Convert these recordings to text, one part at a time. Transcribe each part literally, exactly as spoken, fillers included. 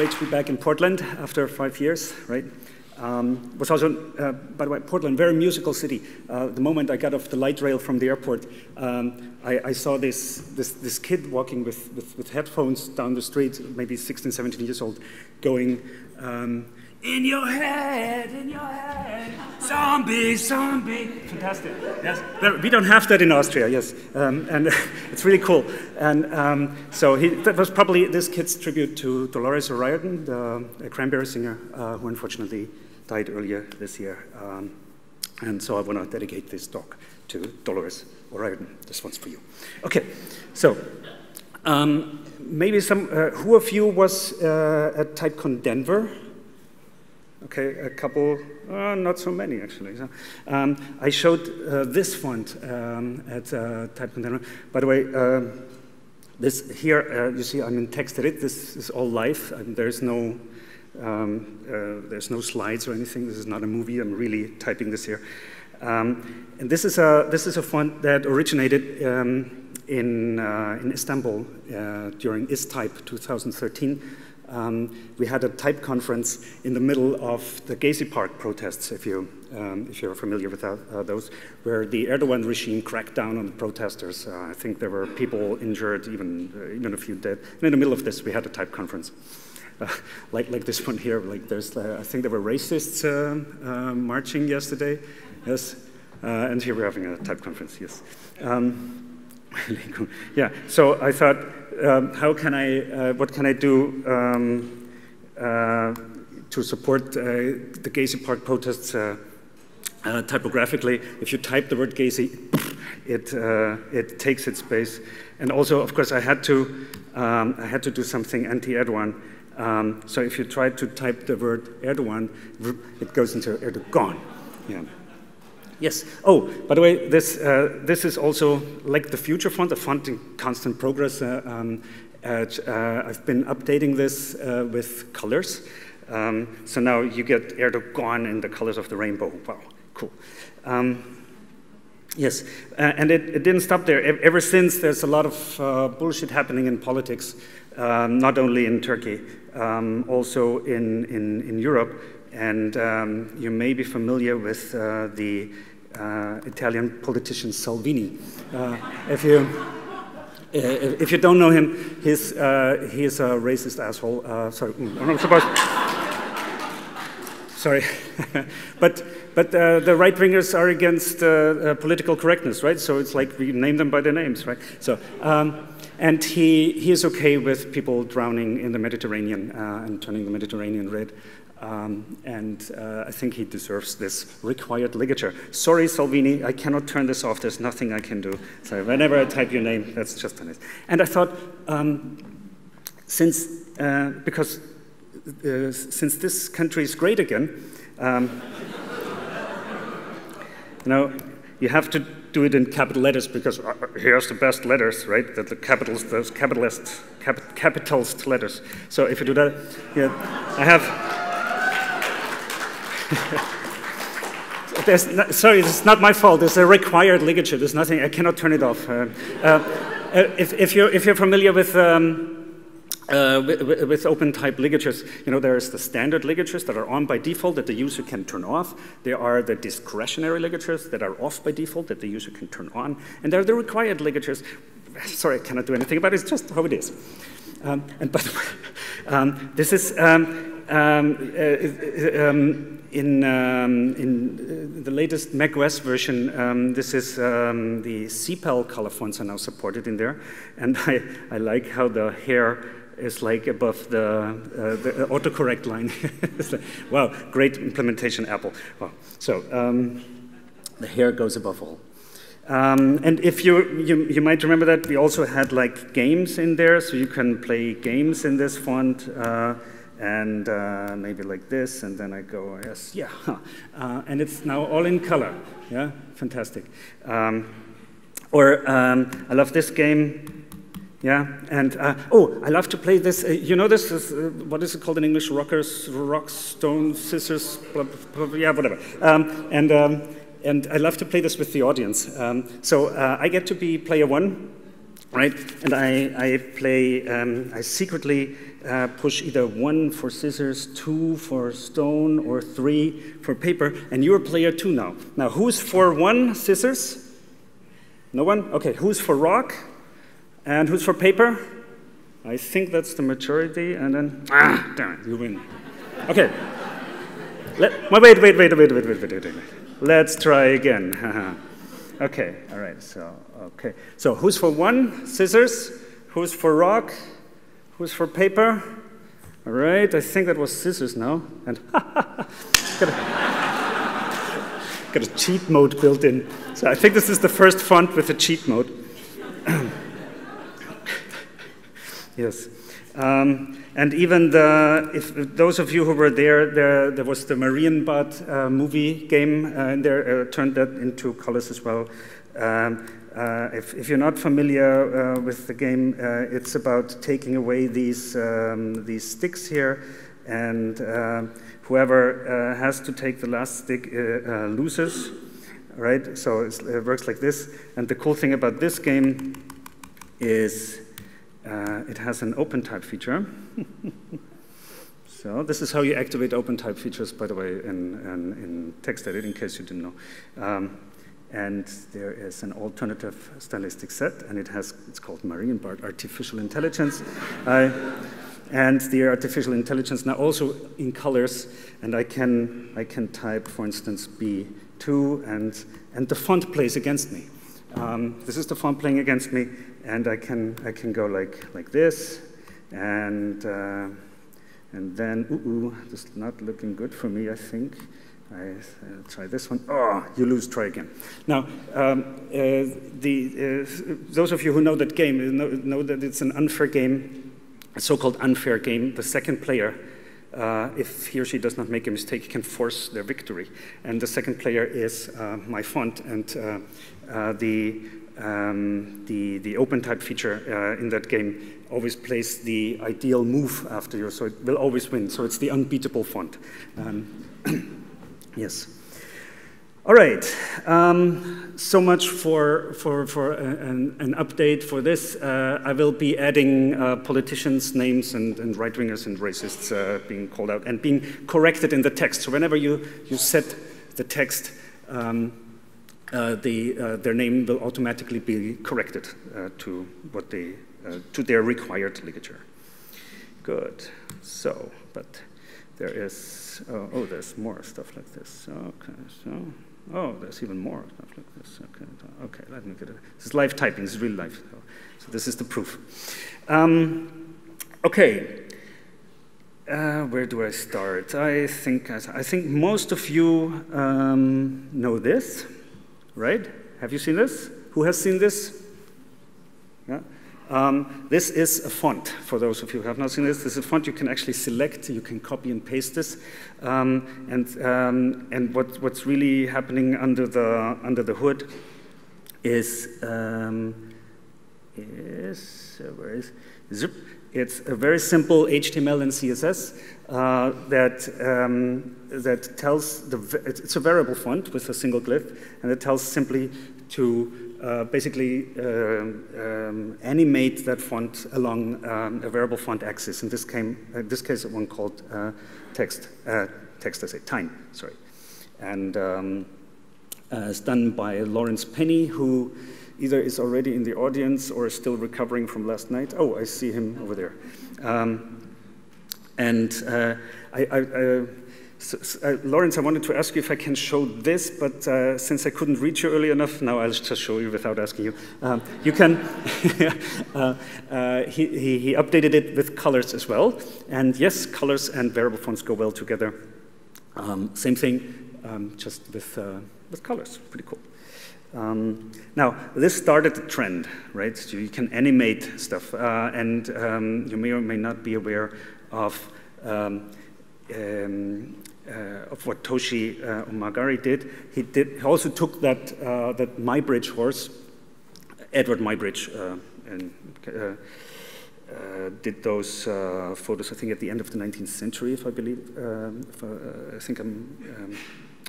Great to be back in Portland after five years, right? Um, was also, uh, by the way, Portland, very musical city. Uh, the moment I got off the light rail from the airport, um, I, I saw this, this, this kid walking with, with, with headphones down the street, maybe sixteen, seventeen years old, going, um, in your head, in your head, zombie, zombie. Fantastic, yes. There, we don't have that in Austria, yes. Um, and it's really cool. And um, so he, that was probably this kid's tribute to Dolores O'Riordan, the, the Cranberry singer, uh, who unfortunately died earlier this year. Um, and so I want to dedicate this talk to Dolores O'Riordan. This one's for you. Okay, so um, maybe some, uh, who of you was uh, at TypeCon Denver? Okay, a couple, uh, not so many actually. So, um, I showed uh, this font um, at uh, TypeCon Denver. By the way, uh, this here, uh, you see I'm in text edit. This is all live. And there's, no, um, uh, there's no slides or anything. This is not a movie. I'm really typing this here. Um, and this is, a, this is a font that originated um, in, uh, in Istanbul uh, during IsType twenty thirteen. Um, we had a type conference in the middle of the Gezi Park protests, if, you, um, if you're familiar with that, uh, those, where the Erdogan regime cracked down on the protesters. Uh, I think there were people injured, even, uh, even a few dead. And in the middle of this, we had a type conference. Uh, like, like this one here, like there's, uh, I think there were racists uh, uh, marching yesterday, yes. Uh, and here we're having a type conference, yes. Um, yeah, so I thought, Um, how can I, uh, what can I do um, uh, to support uh, the Gezi Park protests uh, uh, typographically? If you type the word Gezi, it, uh, it takes its space. And also, of course, I had to, um, I had to do something anti-Erdogan. Um, so if you try to type the word Erdogan, it goes into Erdogan. Yeah. Yes. Oh, by the way, this, uh, this is also like the future font, a font in constant progress. Uh, um, at, uh, I've been updating this uh, with colors. Um, so now you get Erdogan in the colors of the rainbow. Wow, cool. Um, yes, uh, and it, it didn't stop there. E- ever since, there's a lot of uh, bullshit happening in politics, um, not only in Turkey, um, also in, in, in Europe. And um, you may be familiar with uh, the uh, Italian politician Salvini. Uh, if you if you don't know him, he's uh, he is a racist asshole. Uh, sorry, I'm not supposed. Sorry, but but uh, the right wingers are against uh, uh, political correctness, right? So it's like we name them by their names, right? So. Um, And he, he is okay with people drowning in the Mediterranean uh, and turning the Mediterranean red. Um, and uh, I think he deserves this required ligature. Sorry, Salvini, I cannot turn this off. There's nothing I can do. So whenever I type your name, that's just on it. And I thought, um, since, uh, because, uh, since this country is great again, um, you know, you have to do it in capital letters because here's the best letters, right? That the capitals, those capitalist, cap, capitalist letters. So if you do that, yeah, I have. there's not, sorry, it's not my fault. There's a required ligature. There's nothing. I cannot turn it off. Uh, uh, if if you're if you're familiar with. Um, Uh, with, with OpenType ligatures, you know, there's the standard ligatures that are on by default that the user can turn off. There are the discretionary ligatures that are off by default that the user can turn on. And there are the required ligatures. Sorry, I cannot do anything about it. It's just how it is. Um, and by the way, um, this is um, um, uh, um, in, um, in the latest macOS version. Um, this is um, the C PAL color fonts are now supported in there. And I, I like how the hair is like above the, uh, the autocorrect line. It's like, wow, great implementation, Apple. Wow. So um, the hair goes above all. Um, and if you, you you might remember that we also had like games in there, so you can play games in this font, uh, and uh, maybe like this. And then I go yes, yeah, huh. uh, and it's now all in color. Yeah, fantastic. Um, or um, I love this game. Yeah, and uh, oh, I love to play this. Uh, you know this is uh, what is it called in English? Rockers, rock, stone, scissors, blah, blah, blah, yeah, whatever. Um, and um, and I love to play this with the audience. Um, so uh, I get to be player one, right? And I, I play, um, I secretly uh, push either one for scissors, two for stone, or three for paper, and you're player two now. Now, who's for one, scissors? No one? Okay, who's for rock? And who's for paper? I think that's the majority, and then, ah, damn it, you win. Okay. Let, wait, wait, wait, wait, wait, wait, wait, wait. Let's try again. Okay, all right, so, okay. So who's for one? Scissors. Who's for rock? Who's for paper? All right, I think that was scissors now. And got, a, got a cheat mode built in. So I think this is the first font with a cheat mode. Yes. Um, and even the, if, if those of you who were there, there, there was the Marienbad uh, movie game, uh, and they uh, turned that into colors as well. Um, uh, if, if you're not familiar uh, with the game, uh, it's about taking away these, um, these sticks here, and uh, whoever uh, has to take the last stick uh, uh, loses, right? So it's, it works like this. And the cool thing about this game is Uh, it has an OpenType feature. So this is how you activate OpenType features, by the way, in, in, in text edit, in case you didn't know. Um, and there is an alternative stylistic set, and it has, it's called Marienbad Artificial Intelligence. uh, and the artificial intelligence now also in colors, and I can, I can type, for instance, B two, and, and the font plays against me. Um, this is the font playing against me, and I can I can go like like this, and uh, and then ooh, ooh, this is not looking good for me. I think I I'll try this one. Oh, you lose. Try again. Now, um, uh, the uh, those of you who know that game know, know that it's an unfair game, a so-called unfair game. The second player, Uh, if he or she does not make a mistake, can force their victory. And the second player is uh, my font, and uh, uh, the, um, the, the OpenType feature uh, in that game always plays the ideal move after you, so it will always win. So it's the unbeatable font. Um, yes. All right, um, so much for, for, for an, an update for this. Uh, I will be adding uh, politicians' names and, and right-wingers and racists uh, being called out and being corrected in the text. So whenever you, you set the text, um, uh, the, uh, their name will automatically be corrected uh, to, what they, uh, to their required ligature. Good, so, but there is, oh, oh, there's more stuff like this, okay, so. Oh, there's even more stuff like this. Okay, okay, let me get it. This is live typing. This is real life. So this is the proof. Um, okay, uh, where do I start? I think I, I think most of you um, know this, right? Have you seen this? Who has seen this? Yeah. Um, this is a font, for those of you who have not seen this. This is a font you can actually select. You can copy and paste this. Um, and um, and what, what's really happening under the, under the hood is, um, is, uh, where is, zip. It's a very simple H T M L and C S S uh, that, um, that tells, the, it's a variable font with a single glyph, and it tells simply to Uh, basically uh, um, animate that font along um, a variable font axis. In this, came, in this case, one called uh, text, uh, text, I say, time, sorry. And um, uh, it's done by Lawrence Penny, who either is already in the audience or is still recovering from last night. Oh, I see him over there. Um, and uh, I... I, I So, uh, Lawrence, I wanted to ask you if I can show this, but uh, since I couldn't reach you early enough, now I'll just show you without asking you. Um, you can, uh, uh, he, he, he updated it with colors as well. And yes, colors and variable fonts go well together. Um, same thing, um, just with, uh, with colors, pretty cool. Um, now, this started a trend, right? So you can animate stuff, uh, and um, you may or may not be aware of um, Um, uh, of what Toshi uh, Omagari did. He did. He also took that uh, that Muybridge horse. Edward Muybridge uh, and, uh, uh, did those uh, photos. I think at the end of the nineteenth century, if I believe. Um, if I, uh, I think I'm. Um,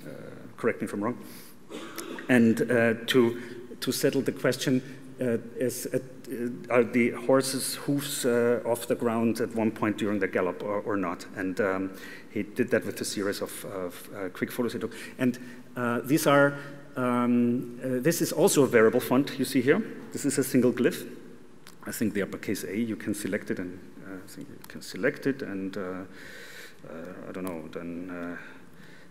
uh, correct me if I'm wrong. And uh, to to settle the question, uh, is uh, are the horse's hooves uh, off the ground at one point during the gallop or, or not? And um, he did that with a series of, of uh, quick photos he took. And uh, these are, um, uh, this is also a variable font you see here. This is a single glyph. I think the uppercase A, you can select it, and uh, I think you can select it, and uh, uh, I don't know, then uh,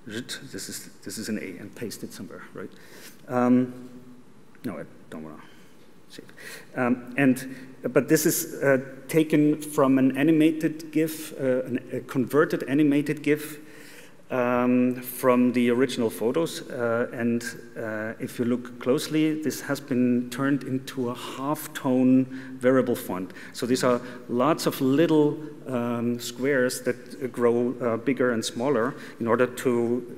this is this is an A, and paste it somewhere, right? Um, no, I don't want to. Um, and but this is uh, taken from an animated GIF, uh, an, a converted animated GIF um, from the original photos. Uh, and uh, if you look closely, this has been turned into a halftone variable font. So these are lots of little um, squares that grow uh, bigger and smaller in order to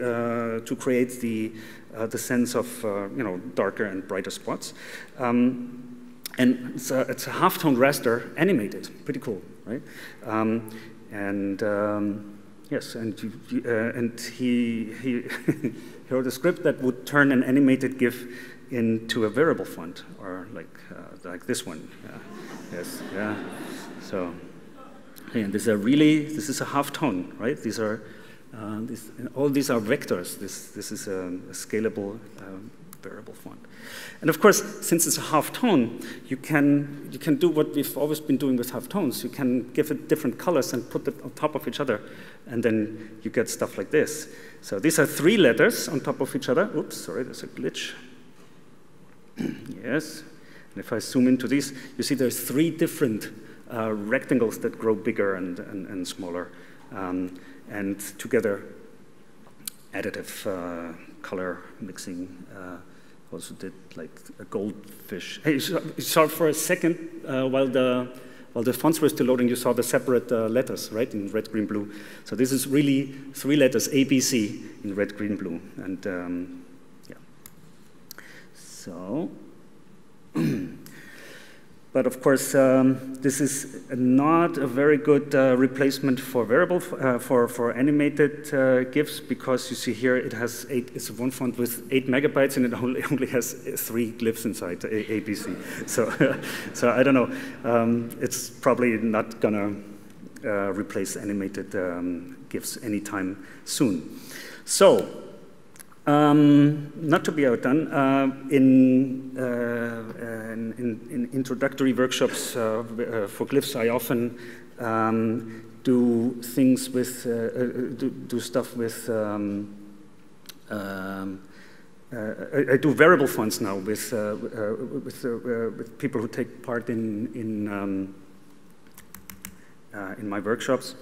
uh, to create the uh, the sense of uh, you know, darker and brighter spots. Um, And it's a, it's a halftone raster animated, pretty cool, right? Um, and um, yes, and uh, and he he wrote a script that would turn an animated GIF into a variable font, or like uh, like this one. Yeah. Yes, yeah. So, and this is a really this is a halftone, right? These are uh, this, and all these are vectors. This this is a, a scalable. Um, variable font. And of course, since it's a half-tone, you can, you can do what we've always been doing with half-tones. You can give it different colors and put them on top of each other, and then you get stuff like this. So these are three letters on top of each other. Oops, sorry, there's a glitch. Yes. And if I zoom into these, you see there's three different uh, rectangles that grow bigger and, and, and smaller, um, and together additive uh, color mixing. Uh, also did like a goldfish. Hey, so for a second, uh, while the while the fonts were still loading, you saw the separate uh, letters, right, in red, green, blue. So this is really three letters, A, B, C, in red, green, blue, and um, yeah. So, but of course, um, this is not a very good uh, replacement for variable uh, for for animated uh, GIFs, because you see here it has eight. It's one font with eight megabytes, and it only only has three glyphs inside, A, B, C. So, so I don't know. Um, it's probably not gonna uh, replace animated um, GIFs anytime soon. So, Um, not to be outdone, uh, in, uh, in, in introductory workshops uh, for glyphs, I often um, do things with, uh, do, do stuff with, um, um, uh, I, I do variable fonts now with, uh, with, uh, with people who take part in, in, um, uh, in my workshops.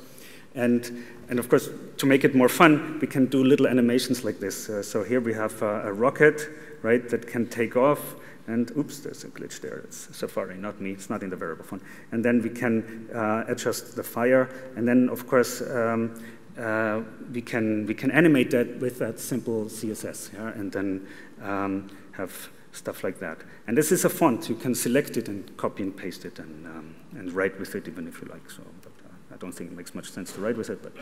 And, and of course, to make it more fun, we can do little animations like this. Uh, so here we have uh, a rocket, right, that can take off. And oops, there's a glitch there. It's Safari, not me. It's not in the variable font. And then we can uh, adjust the fire. And then, of course, um, uh, we can we can animate that with that simple C S S, yeah? And then um, have stuff like that. And this is a font. You can select it and copy and paste it, and um, and write with it even if you like. So. I don't think it makes much sense to write with it, but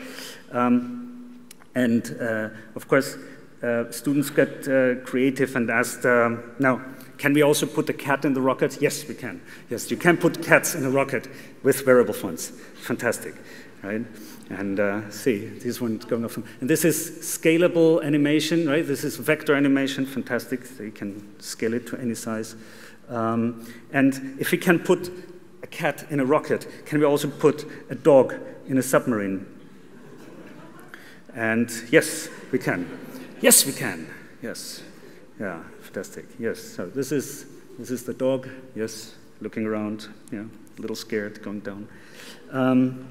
um, and uh, of course, uh, students got uh, creative and asked, um, now, can we also put a cat in the rocket? Yes, we can. Yes, you can put cats in a rocket with variable fonts. Fantastic, right? And uh, see, this one's going off. And this is scalable animation, right? This is vector animation, fantastic. So you can scale it to any size. Um, and if we can put a cat in a rocket, can we also put a dog in a submarine? And yes, we can. Yes, we can. Yes. Yeah, fantastic. Yes. So this is this is the dog. Yes, looking around. Yeah, a little scared, going down. Um,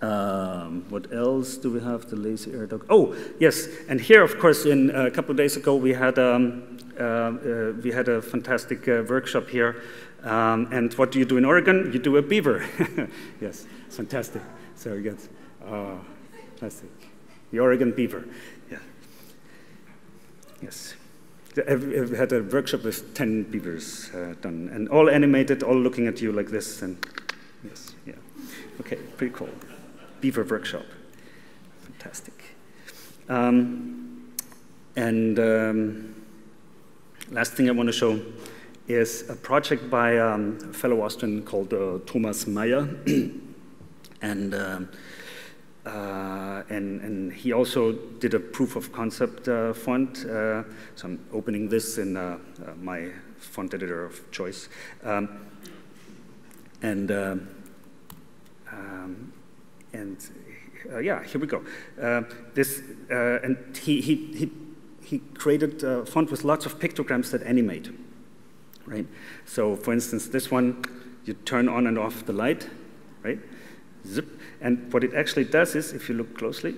um, what else do we have? The lazy air dog. Oh, yes. And here, of course, in uh, a couple of days ago, we had um, uh, uh, we had a fantastic uh, workshop here. Um, and what do you do in Oregon? You do a beaver. Yes, fantastic. So you get, uh, fantastic. The Oregon beaver. Yeah. Yes. I've had a workshop with ten beavers uh, done, and all animated, all looking at you like this. And yes, yeah. Okay, pretty cool. Beaver workshop. Fantastic. Um, and um, last thing I want to show is a project by um, a fellow Austrian called uh, Thomas Meier. and, uh, uh, and, and he also did a proof of concept uh, font. Uh, so I'm opening this in uh, uh, my font editor of choice. Um, and uh, um, and uh, yeah, here we go. Uh, this, uh, and he, he, he, he created a font with lots of pictograms that animate. Right? So for instance, this one, you turn on and off the light, right? Zip. And what it actually does is, if you look closely,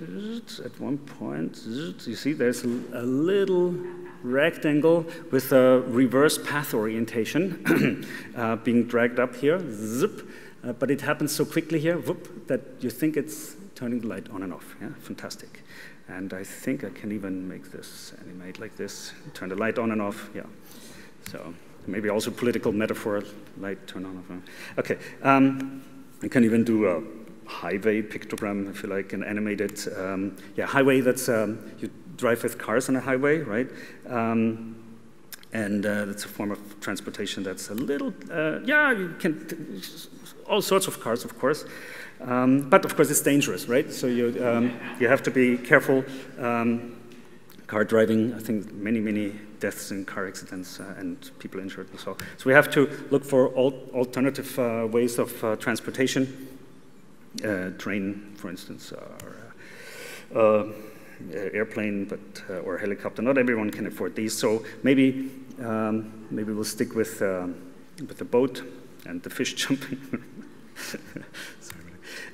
at one point, you see there's a little rectangle with a reverse path orientation uh, being dragged up here, zip. Uh, but it happens so quickly here, whoop, that you think it's turning the light on and off. Yeah, fantastic. And I think I can even make this animate like this, turn the light on and off. Yeah. So. Maybe also political metaphor, light turn on. Okay, um, I can even do a highway pictogram, if you like, an animated, um, yeah, highway that's, um, you drive with cars on a highway, right? Um, and uh, that's a form of transportation that's a little, uh, yeah, you can, all sorts of cars, of course. Um, but of course it's dangerous, right? So you, um, you have to be careful. Um, car driving, I think many, many deaths in car accidents uh, and people injured and so on. So we have to look for al alternative uh, ways of uh, transportation. Uh, train, for instance, or uh, uh, airplane, but uh, or helicopter. Not everyone can afford these. So maybe um, maybe we'll stick with um, with the boat and the fish jumping. Sorry.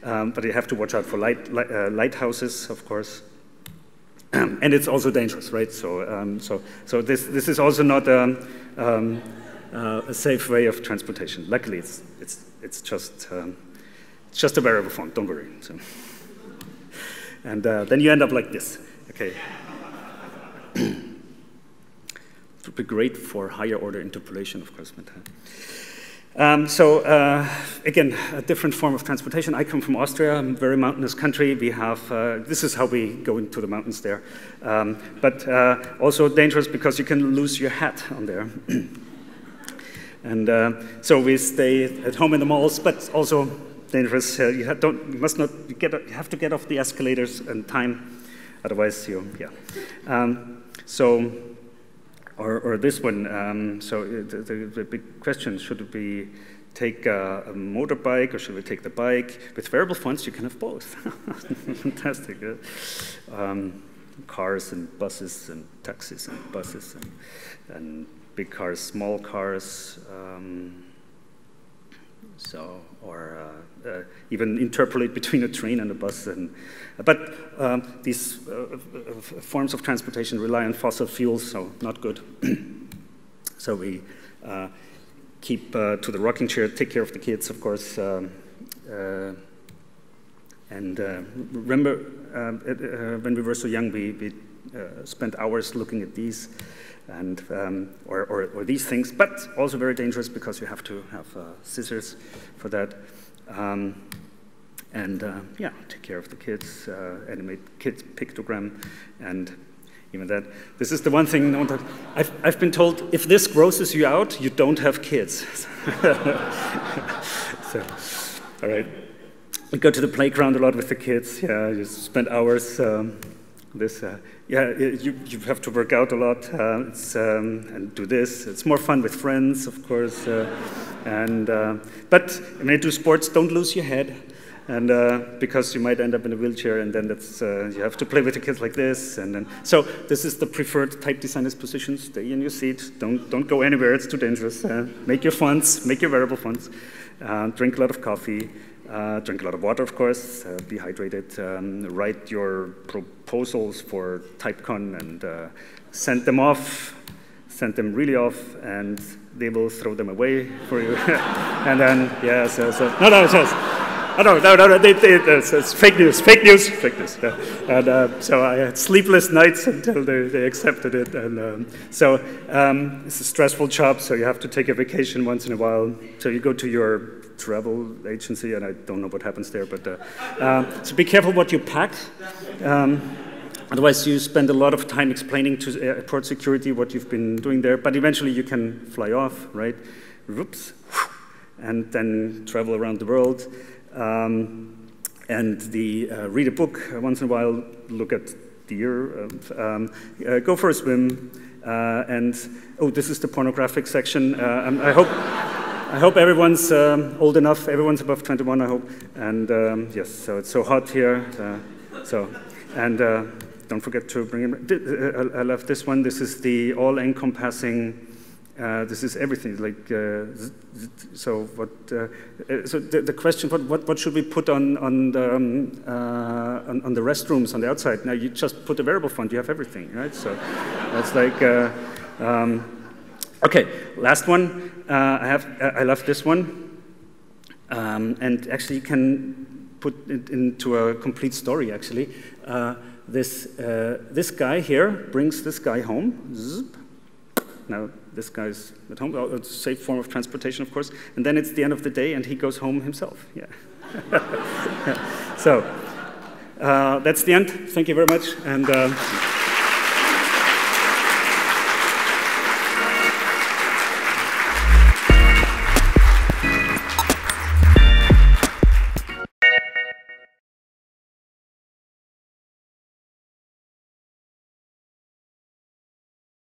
Um, but you have to watch out for light, light uh, lighthouses, of course. Um, and it's also dangerous, right? So, um, so, so this this is also not um, um, uh, a safe way of transportation. Luckily, it's it's it's just um, it's just a variable font. Don't worry. So, and uh, then you end up like this. Okay. It would be great for higher order interpolation, of course. But, uh, um, so uh, again, a different form of transportation. I come from Austria, a very mountainous country. We have, uh, this is how we go into the mountains there. Um, but uh, also dangerous because you can lose your hat on there. and uh, so we stay at home in the malls, but also dangerous. Uh, you, don't, you must not, you, get, you have to get off the escalators in time, otherwise you, yeah. Um, so, Or, or this one, um, so the, the, the big question, should we take a, a motorbike or should we take the bike? With variable fonts, you can have both. Fantastic. Yeah? Um, cars and buses and taxis and buses and, and big cars, small cars. Um, so, or uh, uh, even interpolate between a train and a bus. And, but um, these uh, forms of transportation rely on fossil fuels, so not good. So we uh, keep uh, to the rocking chair, take care of the kids, of course. Um, uh, and uh, remember, uh, uh, when we were so young, we, we uh, spent hours looking at these. And, um, or, or, or these things, but also very dangerous because you have to have uh, scissors for that. Um, and uh, yeah, take care of the kids, uh, animate kids pictogram, and even that. This is the one thing no one talks. I've, I've been told if this grosses you out, you don't have kids. So, all right. We go to the playground a lot with the kids. Yeah, you spend hours. Um, This, uh, yeah, you, you have to work out a lot uh, it's, um, and do this. It's more fun with friends, of course. Uh, and uh, but I mean, do sports. Don't lose your head, and uh, because you might end up in a wheelchair, and then that's uh, you have to play with the kids like this. And then so this is the preferred type designer's position: stay in your seat. Don't don't go anywhere. It's too dangerous. Uh, make your fonts. Make your variable fonts. Uh, drink a lot of coffee. Uh, drink a lot of water, of course, uh, be hydrated, um, write your proposals for TypeCon and uh, send them off, send them really off, and they will throw them away for you. And then, yeah, so, so, no, no, so, oh, no, no, no, no they, they, it's, it's fake news, fake news, fake news. Yeah. And uh, so I had sleepless nights until they, they accepted it. And um, so um, it's a stressful job, so you have to take a vacation once in a while. So you go to your travel agency, and I don't know what happens there, but uh, uh, so be careful what you pack. Um, Otherwise, you spend a lot of time explaining to airport security what you've been doing there, but eventually you can fly off, right? Whoops, and then travel around the world. Um, and the, uh, read a book once in a while, look at deer, um, uh, go for a swim, uh, and, oh, this is the pornographic section. Uh, I hope I hope everyone's um, old enough, everyone's above twenty-one, I hope. And um, yes, so it's so hot here, uh, so, and, uh, don't forget to bring in, I love this one. This is the all-encompassing, uh, this is everything. Like, uh, so what, uh, so the, the question, what, what, what should we put on, on, the, um, uh, on, on the restrooms on the outside? Now you just put a variable font, you have everything, right? So that's like, uh, um, okay, last one. Uh, I, have, I love this one. Um, and actually you can put it into a complete story, actually. Uh, This, uh, this guy here brings this guy home. Zip. Now, this guy's at home. Oh, it's a safe form of transportation, of course. And then it's the end of the day, and he goes home himself. Yeah. Yeah. So, uh, that's the end. Thank you very much. And, uh,